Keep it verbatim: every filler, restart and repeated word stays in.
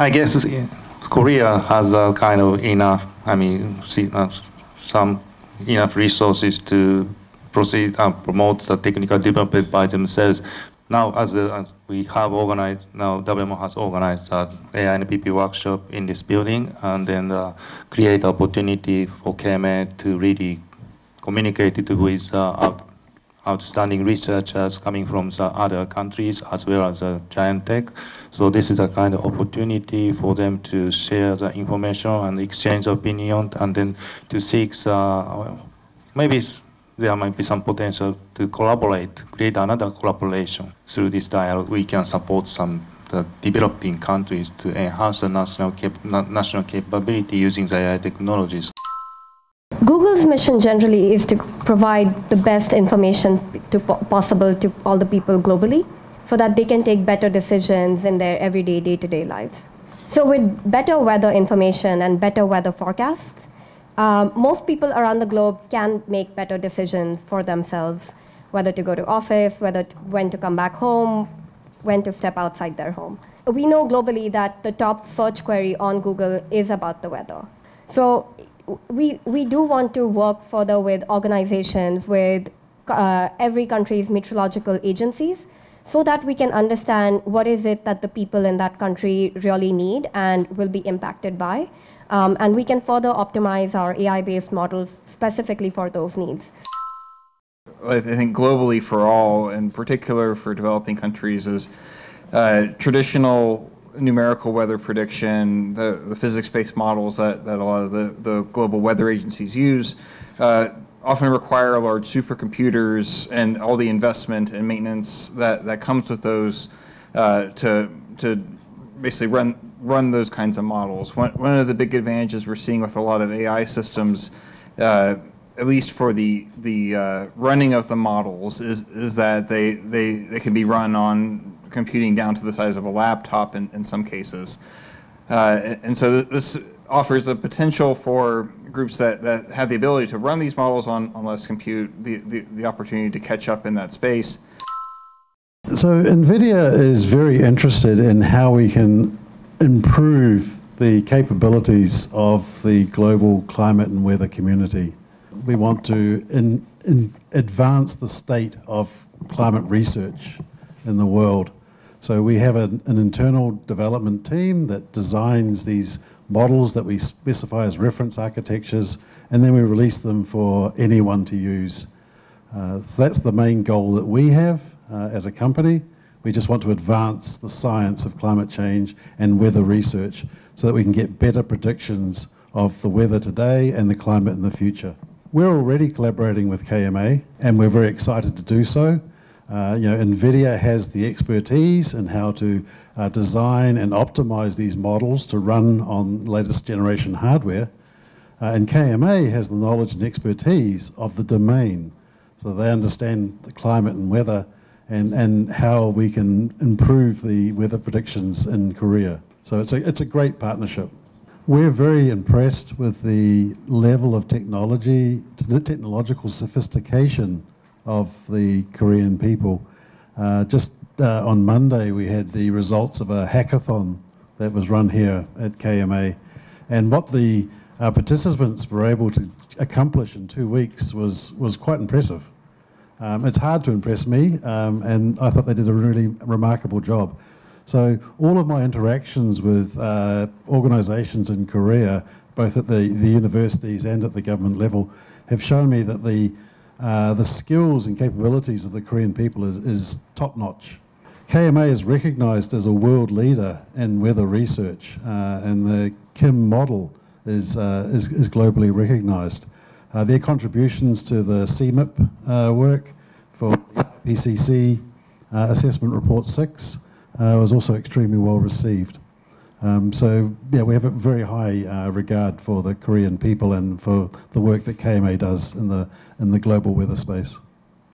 I guess Korea has a kind of enough, I mean, some enough resources to proceed and promote the technical development by themselves. Now, as, uh, as we have organized, now W M O has organized an A I N P P workshop in this building, and then uh, create opportunity for K M A to really communicate it with uh, outstanding researchers coming from the other countries as well as uh, giant tech. So this is a kind of opportunity for them to share the information and exchange opinion, and then to seek uh, maybe there might be some potential to collaborate, create another collaboration. Through this dialogue, we can support some the developing countries to enhance the national, cap national capability using the A I technologies. Google's mission generally is to provide the best information to po possible to all the people globally, so that they can take better decisions in their everyday, day-to-day lives. So with better weather information and better weather forecasts, Uh, most people around the globe can make better decisions for themselves, whether to go to office, whether to, when to come back home, when to step outside their home. We know globally that the top search query on Google is about the weather. So we, we do want to work further with organizations, with uh, every country's meteorological agencies, so that we can understand what is it that the people in that country really need and will be impacted by. Um, and we can further optimize our A I-based models specifically for those needs. I think globally for all, in particular for developing countries, is uh, traditional numerical weather prediction, the, the physics-based models that, that a lot of the, the global weather agencies use, uh, often require large supercomputers and all the investment and maintenance that, that comes with those uh, to, to basically run run those kinds of models. One, one of the big advantages we're seeing with a lot of A I systems, uh, at least for the the uh, running of the models, is is that they they they can be run on computing down to the size of a laptop in, in some cases, uh, and so this offers a potential for groups that that have the ability to run these models on on less compute, the the, the opportunity to catch up in that space. So NVIDIA is very interested in how we can improve the capabilities of the global climate and weather community. We want to in, in advance the state of climate research in the world. So we have an, an internal development team that designs these models that we specify as reference architectures, and then we release them for anyone to use. Uh, so that's the main goal that we have uh, as a company. We just want to advance the science of climate change and weather research so that we can get better predictions of the weather today and the climate in the future. We're already collaborating with K M A, and we're very excited to do so. Uh, you know, NVIDIA has the expertise in how to uh, design and optimize these models to run on latest generation hardware, uh, and K M A has the knowledge and expertise of the domain, so they understand the climate and weather And, and how we can improve the weather predictions in Korea. So it's a, it's a great partnership. We're very impressed with the level of technology, the technological sophistication of the Korean people. Uh, just uh, on Monday, we had the results of a hackathon that was run here at K M A. And what the uh, participants were able to accomplish in two weeks was, was quite impressive. Um, it's hard to impress me, um, and I thought they did a really remarkable job. So all of my interactions with uh, organisations in Korea, both at the, the universities and at the government level, have shown me that the, uh, the skills and capabilities of the Korean people is, is top-notch. K M A is recognised as a world leader in weather research, uh, and the K I M model is, uh, is, is globally recognised. Uh, their contributions to the C M I P uh, work for the I P C C uh, Assessment Report six uh, was also extremely well received. Um, so yeah, we have a very high uh, regard for the Korean people and for the work that K M A does in the in the global weather space.